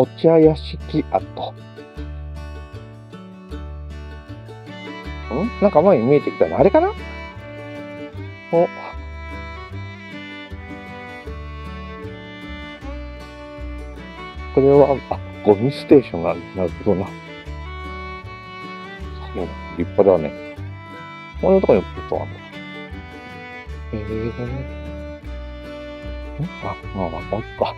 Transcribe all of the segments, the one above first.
お茶屋敷跡。なんか前に見えてきたのあれかな。お、これはゴミステーションなんだけどな。立派だね。このとこにポッとある。まあまたか。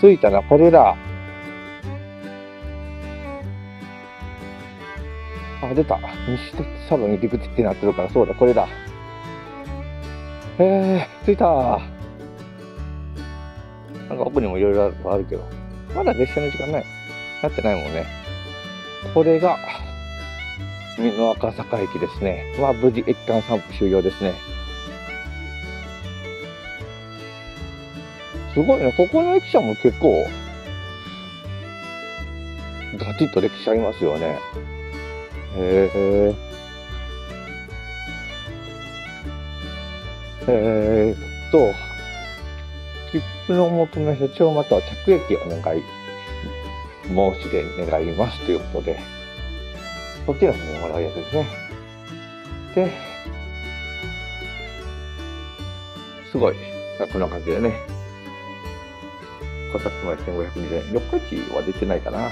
着いたな、これだ。あ、出た。西鉄サブに陸口ってなってるから、そうだ、これだ。着いた。なんか奥にもいろいろあるけど、まだ列車の時間ない。なってないもんね。これが、美濃赤坂駅ですね。まあ、無事駅間散歩終了ですね。すごいね、ここの駅舎も結構ガチッと歴史ありますよね。切符の求め社長または着駅をお願い申し出願いますということで、こちらももらうやつですね。で、すごいこんな感じでね。価格前1520円。四日市は出てないかな。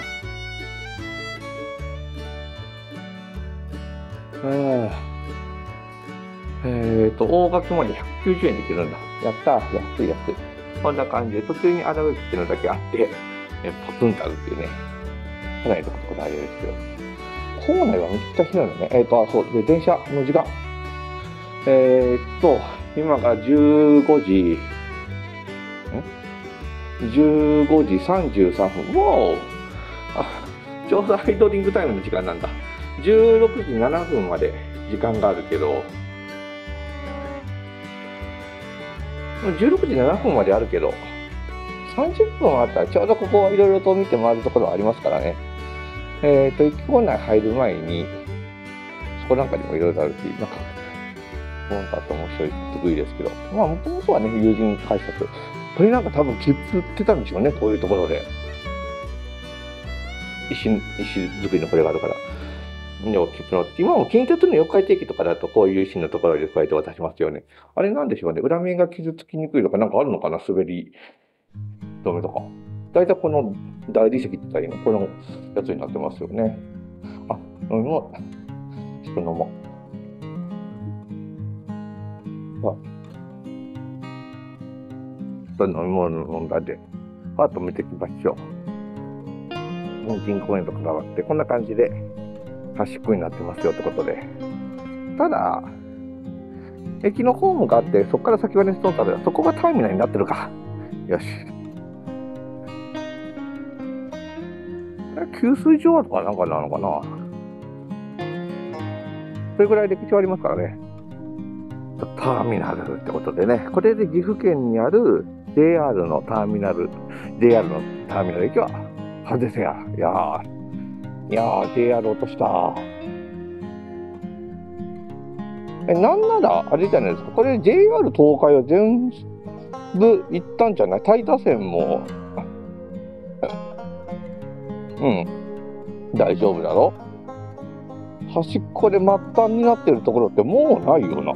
大垣まで190円できるんだ。やったー、安い安い。こんな感じで、途中に穴口っていうのだけあって、ポツンとあるっていうね。かなりのことがあるんですけど。構内はめっちゃ広いのね。そう。で、電車の時間。今が15時33分。もう、ちょうどアイドリングタイムの時間なんだ。16時7分まで時間があるけど、16時7分まであるけど、30分あったらちょうどここいろいろと見て回るところはありますからね。駅構内入る前に、そこなんかにもいろいろあるし、なんか、なんかあと面白い得意ですけど、まあ、もともとはね、友人改札。これなんか多分切符売ってたんでしょうね、こういうところで。石作りのこれがあるから。でも切符の、今も近鉄の四日市駅とかだとこういう石のところでこうやって渡しますよね。あれなんでしょうね、裏面が傷つきにくいとかなんかあるのかな、滑り止めとか。大体この大理石って言ったら今このやつになってますよね。あ、飲み物。ちょっと飲もう。あ、飲み物飲んだで、パッと見ていきましょう。農人公園とかわってこんな感じで端っこになってますよってことで、ただ駅のホームがあってそこから先はね、そうだ、そこがターミナルになってるか。よし、給水所とかなんかなのかな。それぐらい歴史はありますからね。ターミナルってことでね、これで岐阜県にあるJR のターミナル駅は外せや。いやー、JR 落とした。なんなら、あれじゃないですか、これ JR 東海は全部行ったんじゃない？大田線も、大丈夫だろ？端っこで末端になってるところってもうないよな。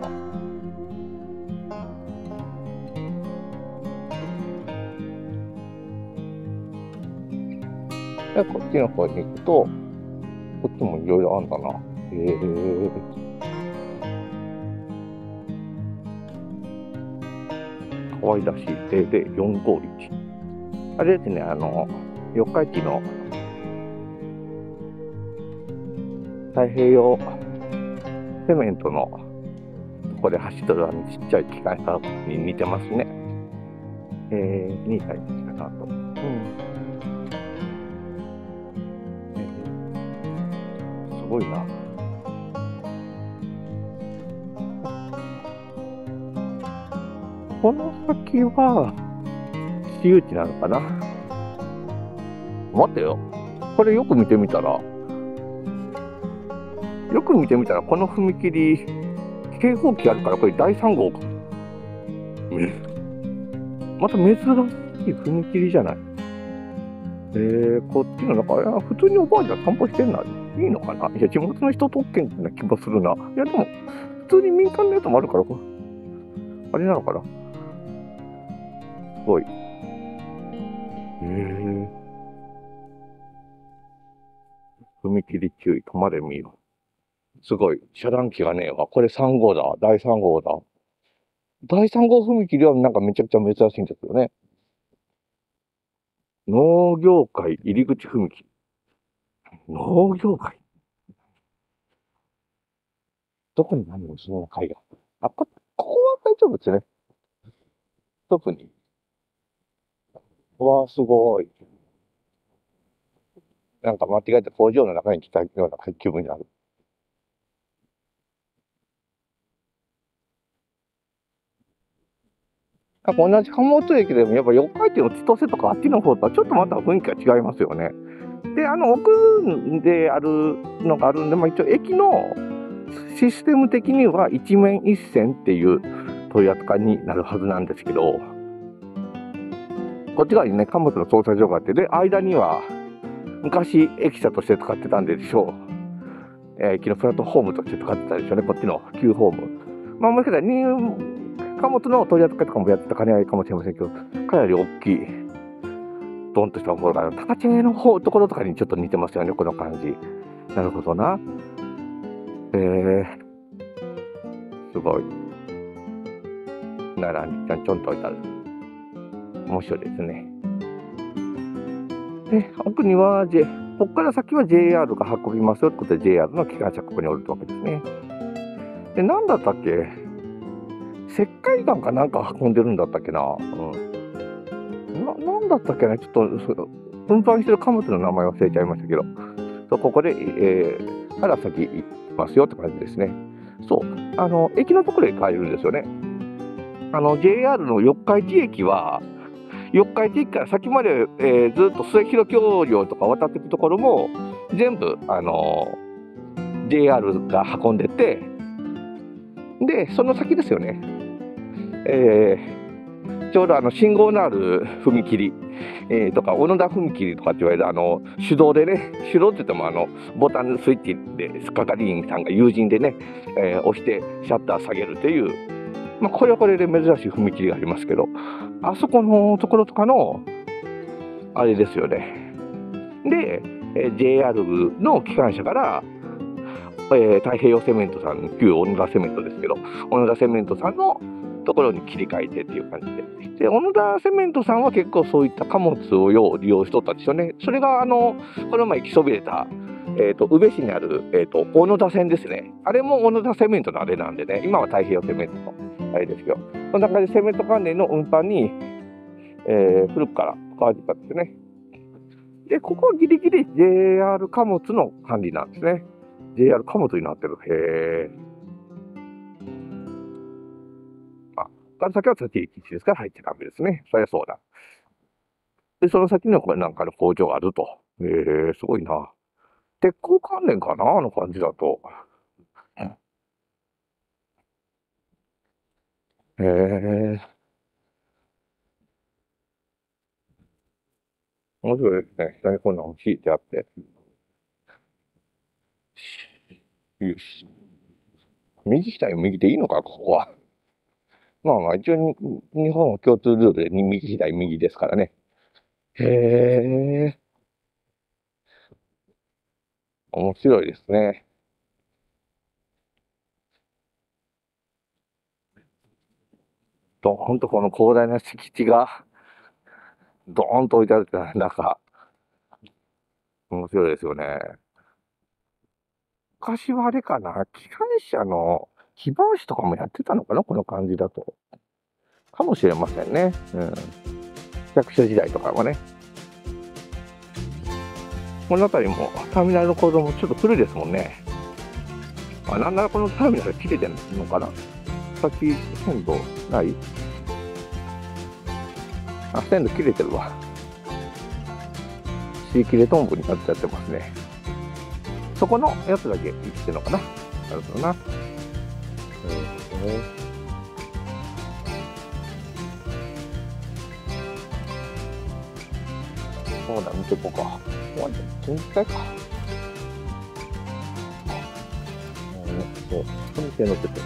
こっちの方に行くと、こっちもいろいろあるんだな。かわいらしい。00451。あれですね、四日市の太平洋セメントの、ここで走ってるちっちゃい機関車に似てますね。2歳かなと。すごいな。この先は私有地なのかな。待てよ、これよく見てみたら、この踏切警報器あるから、これ第3号か。また珍しい踏切じゃない。こっちの中、普通におばあちゃん散歩してんな。いいのかな。いや、地元の人特権な気もするな。いや、でも、普通に民間のやつもあるから、あれなのかな。すごい。踏切注意、止まれみよ。すごい。遮断機がねえわ。これ3号だ。第3号だ。第3号踏切はなんかめちゃくちゃ珍しいんですよね。農業界入り口踏切。農業界どこに何もその会が。あ、ここは大丈夫ですね。特に。うわー、すごい。なんか間違えて工場の中に来たような気分になる。なんか同じ浜松駅でもやっぱ四日市の千歳とかあっちの方とはちょっとまた雰囲気が違いますよね。で、奥であるのがあるんで、まあ、一応駅のシステム的には一面一線っていう取り扱いになるはずなんですけど、こっち側にね貨物の操作所があって、で間には昔駅舎として使ってたんでしょう、駅のプラットホームとして使ってたでしょうね、こっちの旧ホーム。まあもしかしたら貨物の取り扱いとかもやってたかね、あれかもしれませんけど、かなり大きいドンとしたところが、高知の方ところとかにちょっと似てますよね、この感じ。なるほどな。すごい。奈良にちょんと置いてある。面白いですね。で、奥には、ここから先は JR が運びますよってことで、JR の機関車ここにおるってわけですね。で、なんだったっけ、石灰岩かなんか運んでるんだったっけな。なんだったっけな、ちょっと運搬してる貨物の名前忘れちゃいましたけど、ここで、から先行きますよって感じですね。そう、駅のところへ帰るんですよね。JR の四日市駅は、四日市駅から先まで、ずっと末広橋梁とか渡っていくところも、全部、JR が運んでて、で、その先ですよね。ちょうど信号のある踏切、とか小野田踏切とかって言われる手動でね、手動って言ってもボタンスイッチで係員さんが友人でね、押してシャッター下げるという、まあ、これはこれで珍しい踏切がありますけど、あそこのところとかのあれですよね。で、JR の機関車から太平洋セメントさん、旧小野田セメントですけど、小野田セメントさんのところに切り替えてっていう感じで、小野田セメントさんは結構そういった貨物を利用しとったんですよね。それがこの前行きそびれた、宇部市にある、小野田線ですね。あれも小野田セメントのあれなんでね、今は太平洋セメントのあれですけど、その中でセメント関連の運搬に、古くから関わってたんですよね。で、ここはギリギリ JR 貨物の管理なんですね。JR 貨物になってる。へー。あ、この先は立ち入り禁止ですから入っちゃダメですね。そりゃそうだ。で、その先にはこれなんかの工場があると。へー、すごいな。鉄鋼関連かな、あの感じだと。へー。面白いですね。下にこんなの敷いてあって。よし。右左右でいいのか、ここは。まあまあ、一応に、日本は共通ルールで右左右ですからね。へえ。面白いですね。ドーンとこの広大な敷地が、ドーンと置いてあるって、なんか、面白いですよね。昔はあれかな、機関車の非売車とかもやってたのかな、この感じだと。かもしれませんね。うん。役所時代とかもね。この辺りも、ターミナルの構造もちょっと古いですもんね。あ、なんならこのターミナル切れてるのかな。先、線路ない?あ、線路切れてるわ。しいきれとんぼになっちゃってますね。そこのやつだけ生きてるのかな。なるほどな。そうだ、見てこうか。こうだ、全体か。そう、これ乗ってて。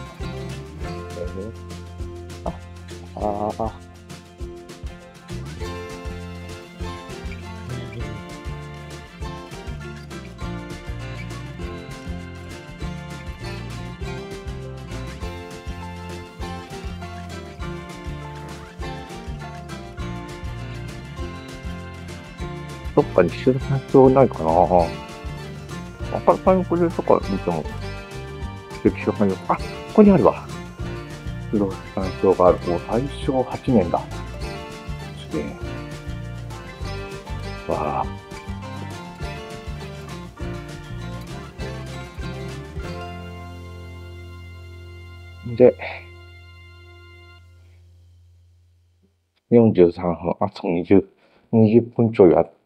どっかに収穫ないかなぁ。赤いパインプルとか見ても、歴史が入る。あ、ここにあるわ。黒い山椒がある。もう大正8年だ。すげえ。わぁ。で、43分、あと20分ちょいあって、